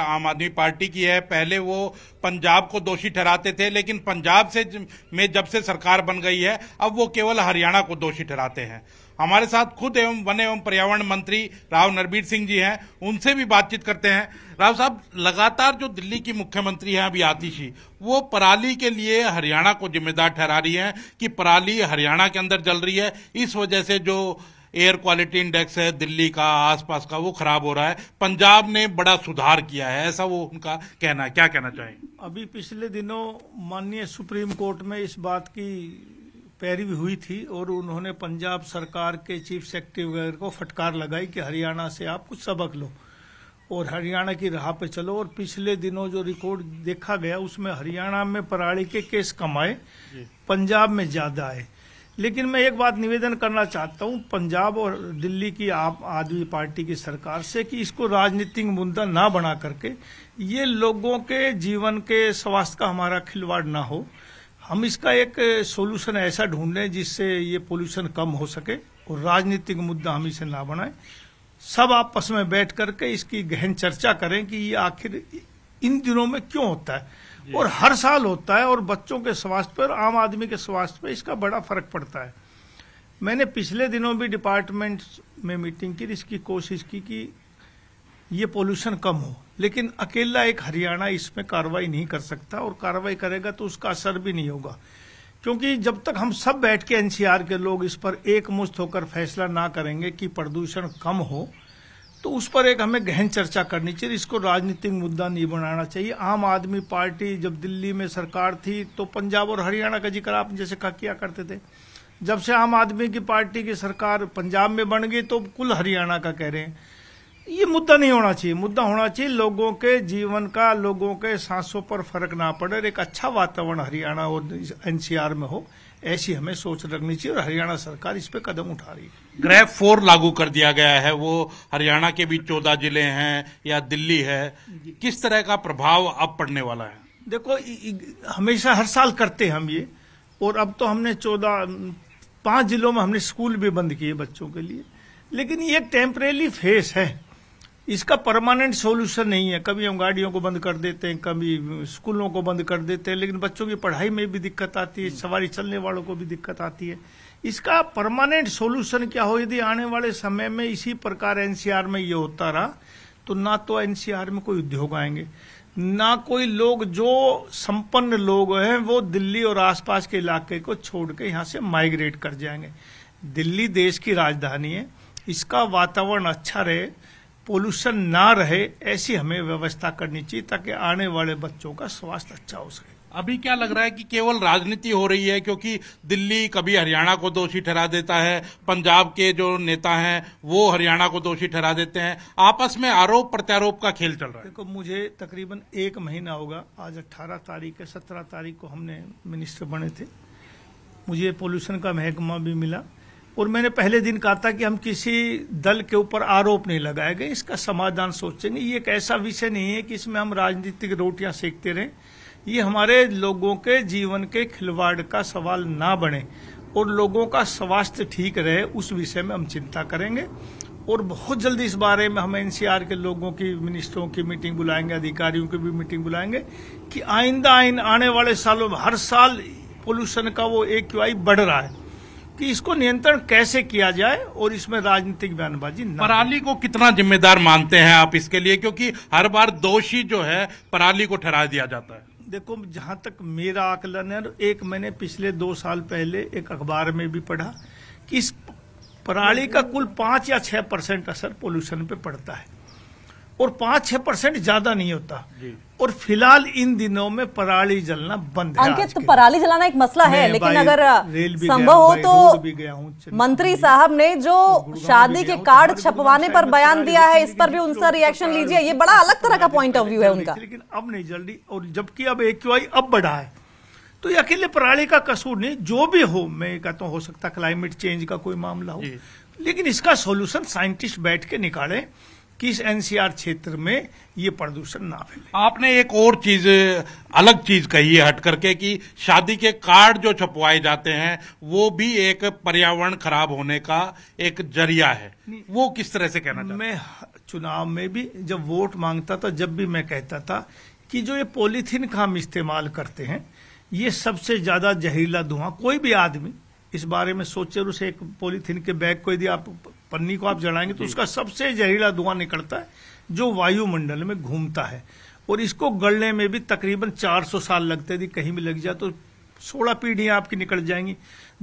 आम आदमी पार्टी की है। पहले वो पंजाब को दोषी ठहराते थे, लेकिन पंजाब से में जब से सरकार बन गई है अब वो केवल हरियाणा को दोषी ठहराते हैं। हमारे साथ खुद एवं वन एवं पर्यावरण मंत्री राव नरबीर सिंह जी हैं, उनसे भी बातचीत करते हैं। राव साहब, लगातार जो दिल्ली की मुख्यमंत्री हैं अभी आतिशी, वो पराली के लिए हरियाणा को जिम्मेदार ठहरा रही हैं कि पराली हरियाणा के अंदर जल रही है, इस वजह से जो एयर क्वालिटी इंडेक्स है दिल्ली का आसपास का वो खराब हो रहा है, पंजाब ने बड़ा सुधार किया है, ऐसा वो उनका कहना है। क्या कहना चाहेंगे? अभी पिछले दिनों माननीय सुप्रीम कोर्ट में इस बात की पैरवी हुई थी और उन्होंने पंजाब सरकार के चीफ सेक्रेटरी वगैरह को फटकार लगाई कि हरियाणा से आप कुछ सबक लो और हरियाणा की राह पर चलो। और पिछले दिनों जो रिकॉर्ड देखा गया उसमें हरियाणा में पराली के केस कम आए, पंजाब में ज्यादा आए। लेकिन मैं एक बात निवेदन करना चाहता हूं पंजाब और दिल्ली की आम आदमी पार्टी की सरकार से कि इसको राजनीतिक मुद्दा ना बना करके ये लोगों के जीवन के स्वास्थ्य का हमारा खिलवाड़ ना हो। हम इसका एक सॉल्यूशन ऐसा ढूंढें जिससे ये पोल्यूशन कम हो सके और राजनीतिक मुद्दा हम इसे ना बनाएं। सब आपस में बैठ करके इसकी गहन चर्चा करें कि ये आखिर इन दिनों में क्यों होता है और हर साल होता है और बच्चों के स्वास्थ्य पर और आम आदमी के स्वास्थ्य पर इसका बड़ा फर्क पड़ता है। मैंने पिछले दिनों भी डिपार्टमेंट में मीटिंग की, इसकी कोशिश की कि ये पोल्यूशन कम हो, लेकिन अकेला एक हरियाणा इसमें कार्रवाई नहीं कर सकता और कार्रवाई करेगा तो उसका असर भी नहीं होगा, क्योंकि जब तक हम सब बैठ के एनसीआर के लोग इस पर एकमुश्त होकर फैसला ना करेंगे कि प्रदूषण कम हो तो उस पर एक हमें गहन चर्चा करनी चाहिए। इसको राजनीतिक मुद्दा नहीं बनाना चाहिए। आम आदमी पार्टी जब दिल्ली में सरकार थी तो पंजाब और हरियाणा का जिक्र आप जैसे किया करते थे, जब से आम आदमी की पार्टी की सरकार पंजाब में बन गई तो कुल हरियाणा का कह रहे हैं। ये मुद्दा नहीं होना चाहिए। मुद्दा होना चाहिए लोगों के जीवन का, लोगों के सांसों पर फर्क ना पड़े और एक अच्छा वातावरण हरियाणा और एनसीआर में हो, ऐसी हमें सोच रखनी चाहिए और हरियाणा सरकार इस पे कदम उठा रही है। ग्रेफ 4 लागू कर दिया गया है, वो हरियाणा के भी 14 जिले हैं या दिल्ली है, किस तरह का प्रभाव अब पड़ने वाला है? देखो, हमेशा हर साल करते हैं हम ये, और अब तो हमने 5 जिलों में हमने स्कूल भी बंद किए बच्चों के लिए, लेकिन ये एक टेम्परेरी फेस है, इसका परमानेंट सॉल्यूशन नहीं है। कभी हम गाड़ियों को बंद कर देते हैं, कभी स्कूलों को बंद कर देते हैं, लेकिन बच्चों की पढ़ाई में भी दिक्कत आती है, सवारी चलने वालों को भी दिक्कत आती है। इसका परमानेंट सॉल्यूशन क्या हो? यदि आने वाले समय में इसी प्रकार एनसीआर में ये होता रहा तो ना तो एनसीआर में कोई उद्योग आएंगे, ना कोई लोग जो संपन्न लोग हैं वो दिल्ली और आसपास के इलाके को छोड़ के यहाँ से माइग्रेट कर जाएंगे। दिल्ली देश की राजधानी है, इसका वातावरण अच्छा रहे, पोल्यूशन ना रहे, ऐसी हमें व्यवस्था करनी चाहिए ताकि आने वाले बच्चों का स्वास्थ्य अच्छा हो सके। अभी क्या लग रहा है कि केवल राजनीति हो रही है, क्योंकि दिल्ली कभी हरियाणा को दोषी ठहरा देता है, पंजाब के जो नेता हैं वो हरियाणा को दोषी ठहरा देते हैं, आपस में आरोप प्रत्यारोप का खेल चल रहा है। देखो, मुझे तकरीबन 1 महीना होगा, आज 18 तारीख है, 17 तारीख को हमने मिनिस्टर बने थे, मुझे पोल्यूशन का महकमा भी मिला और मैंने पहले दिन कहा था कि हम किसी दल के ऊपर आरोप नहीं लगाएंगे, इसका समाधान सोचेंगे। ये एक ऐसा विषय नहीं है कि इसमें हम राजनीतिक रोटियां सेकते रहें। ये हमारे लोगों के जीवन के खिलवाड़ का सवाल ना बने और लोगों का स्वास्थ्य ठीक रहे, उस विषय में हम चिंता करेंगे। और बहुत जल्दी इस बारे में हम एनसीआर के लोगों की, मिनिस्टरों की मीटिंग बुलाएंगे, अधिकारियों की भी मीटिंग बुलाएंगे कि आइंदा आने वाले सालों में हर साल पोल्यूशन का वो AQI बढ़ रहा है कि इसको नियंत्रण कैसे किया जाए और इसमें राजनीतिक बयानबाजी ना। पराली को कितना जिम्मेदार मानते हैं आप इसके लिए, क्योंकि हर बार दोषी जो है पराली को ठहरा दिया जाता है? देखो, जहां तक मेरा आकलन है, एक मैंने पिछले 2 साल पहले एक अखबार में भी पढ़ा कि इस पराली का कुल 5 या 6% असर पोल्यूशन पे पड़ता है और 5-6% ज्यादा नहीं होता। और फिलहाल इन दिनों में पराली जलना बंद है। अंकित, पराली जलाना एक मसला है, लेकिन अगर संभव हो तो मंत्री साहब ने जो शादी के कार्ड छपवाने पर बयान दिया है, इस पर भी उनका रिएक्शन लीजिए। ये बड़ा अलग तरह का पॉइंट ऑफ व्यू है उनका। लेकिन अब नहीं जल्दी, और जबकि अब AQI अब बढ़ा है तो ये अकेले पराली का कसूर नहीं, जो भी हो, मैं कहता हूँ हो सकता क्लाइमेट चेंज का कोई मामला हो, लेकिन इसका सोल्यूशन साइंटिस्ट बैठ के निकाले कि इस एनसीआर क्षेत्र में ये प्रदूषण ना फैले। आपने एक और चीज, अलग चीज कही है हट करके, कि शादी के कार्ड जो छपवाए जाते हैं वो भी एक पर्यावरण खराब होने का एक जरिया है, वो किस तरह से कहना चाहते हैं? मैं चुनाव में भी जब वोट मांगता था, जब भी मैं कहता था कि जो ये पॉलीथीन का हम इस्तेमाल करते हैं ये सबसे ज़्यादा जहरीला धुआं, कोई भी आदमी इस बारे में सोचे और उसे एक पॉलीथीन के बैग को यदि आप पन्नी को आप जलाएंगे तो उसका सबसे जहरीला धुआं निकलता है जो वायुमंडल में घूमता है। और इसको गलने में भी तकरीबन 400 साल लगते, यदि कहीं भी लग जाए तो 16 पीढ़ियां आपकी निकल जाएंगी।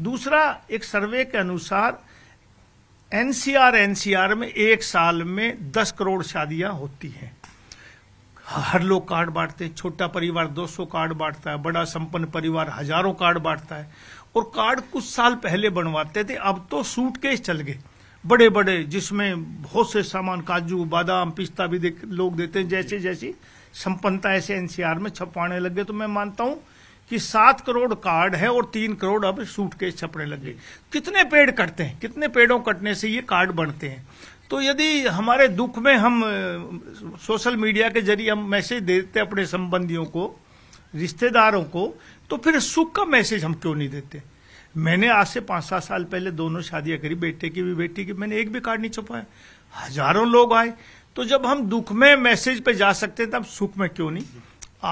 दूसरा, एक सर्वे के अनुसार एनसीआर में एक साल में 10 करोड़ शादियां होती हैं। हर लोग कार्ड बांटते हैं, छोटा परिवार 200 कार्ड बांटता है, बड़ा संपन्न परिवार हजारों कार्ड बांटता है। और कार्ड कुछ साल पहले बनवाते थे, अब तो सूटकेस चल गए बड़े बड़े जिसमें बहुत से सामान, काजू बादाम पिस्ता भी लोग देते हैं। जैसे जैसी संपन्नता ऐसे एनसीआर में छपवाने लग गए। तो मैं मानता हूं कि 7 करोड़ कार्ड है और 3 करोड़ अब सूटकेस छपने लग गए। कितने पेड़ कटते हैं, कितने पेड़ों कटने से ये कार्ड बनते हैं। तो यदि हमारे दुख में हम सोशल मीडिया के जरिए हम मैसेज देते अपने संबंधियों को, रिश्तेदारों को, तो फिर सुख का मैसेज हम क्यों नहीं देते। मैंने आज से 5-7 साल पहले दोनों शादियां करी, बेटे की भी बेटी की, मैंने एक भी कार्ड नहीं छपाया, हजारों लोग आए। तो जब हम दुख में मैसेज पे जा सकते तब सुख में क्यों नहीं।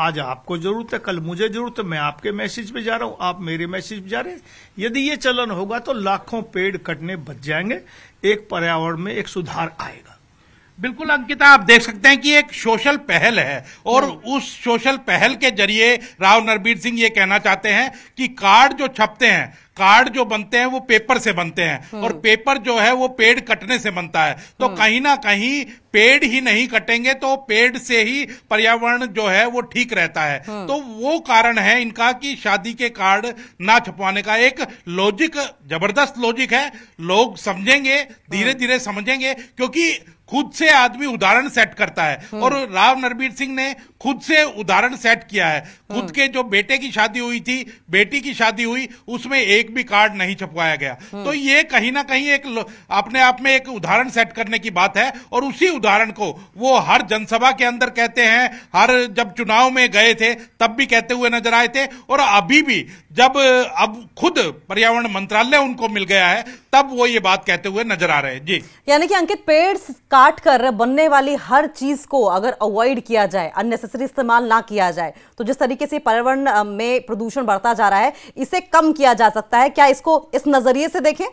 आज आपको जरूरत है, कल मुझे जरूरत है, मैं आपके मैसेज पे जा रहा हूं, आप मेरे मैसेज पे जा रहे हैं। यदि ये चलन होगा तो लाखों पेड़ कटने बच जाएंगे, एक पर्यावरण में एक सुधार आएगा। बिल्कुल अंकिता, आप देख सकते हैं कि एक सोशल पहल है और उस सोशल पहल के जरिए राव नरबीर सिंह ये कहना चाहते हैं कि कार्ड जो छपते हैं, कार्ड जो बनते हैं वो पेपर से बनते हैं और पेपर जो है वो पेड़ कटने से बनता है। तो कहीं ना कहीं पेड़ ही नहीं कटेंगे तो पेड़ से ही पर्यावरण जो है वो ठीक रहता है। तो वो कारण है इनका कि शादी के कार्ड ना छपवाने का। एक लॉजिक, जबरदस्त लॉजिक है, लोग समझेंगे, धीरे धीरे समझेंगे, क्योंकि खुद से आदमी उदाहरण सेट करता है और राव नरबीर सिंह ने खुद से उदाहरण सेट किया है। खुद के जो बेटे की शादी हुई थी, बेटी की शादी हुई, उसमें एक भी कार्ड नहीं छपवाया गया। तो ये कहीं ना कहीं एक अपने आप में एक उदाहरण सेट करने की बात है और उसी उदाहरण को वो हर जनसभा के अंदर कहते हैं, हर जब चुनाव में गए थे तब भी कहते हुए नजर आए थे और अभी भी जब अब खुद पर्यावरण मंत्रालय उनको मिल गया है तब वो ये बात कहते हुए नजर आ रहे हैं। जी, यानी कि अंकित, पेड़ काट कर बनने वाली हर चीज को अगर अवॉइड किया जाए, अननेसेसरी इस्तेमाल ना किया जाए, तो जिस तरीके से पर्यावरण में प्रदूषण बढ़ता जा रहा है इसे कम किया जा सकता है। क्या इसको इस नजरिए से देखें?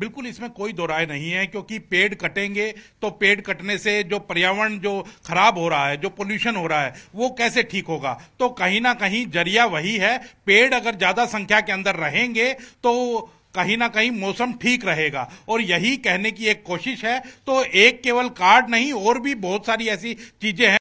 बिल्कुल, इसमें कोई दो राय नहीं है, क्योंकि पेड़ कटेंगे तो पेड़ कटने से जो पर्यावरण जो खराब हो रहा है, जो पोल्यूशन हो रहा है, वो कैसे ठीक होगा। तो कहीं ना कहीं जरिया वही है, पेड़ अगर ज्यादा संख्या के अंदर रहेंगे तो कहीं ना कहीं मौसम ठीक रहेगा और यही कहने की एक कोशिश है। तो एक केवल कार्ड नहीं, और भी बहुत सारी ऐसी चीजें हैं।